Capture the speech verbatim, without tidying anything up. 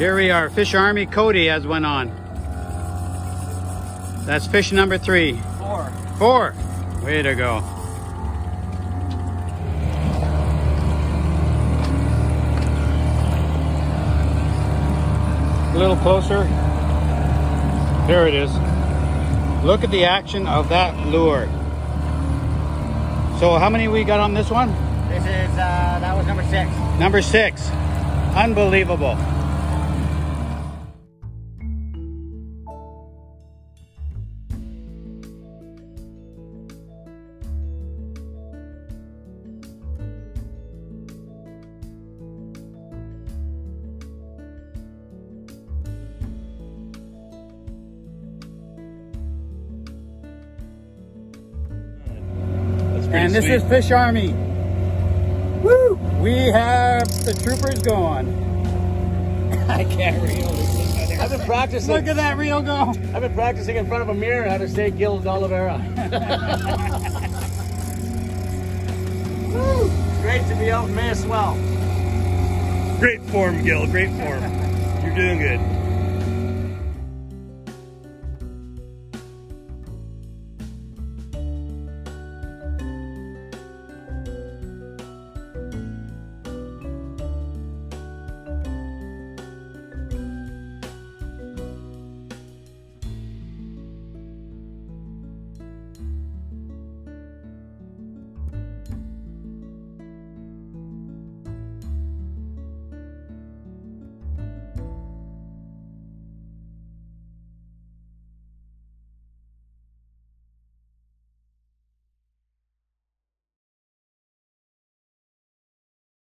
Here we are, fish army. Cody has went on. That's fish number three. Four. Four. Way to go. A little closer. There it is. Look at the action of that lure. So how many we got on this one? This is, uh, that was number six. Number six. Unbelievable. And this sweet. Is Fish Army. Woo! We have the troopers going. I can't reel this thing. I've been practicing. Look at that reel go. I've been practicing in front of a mirror how to say Gil d'Oliveira. Woo! Great to be out in May as well. Great form, Gil. Great form. You're doing good.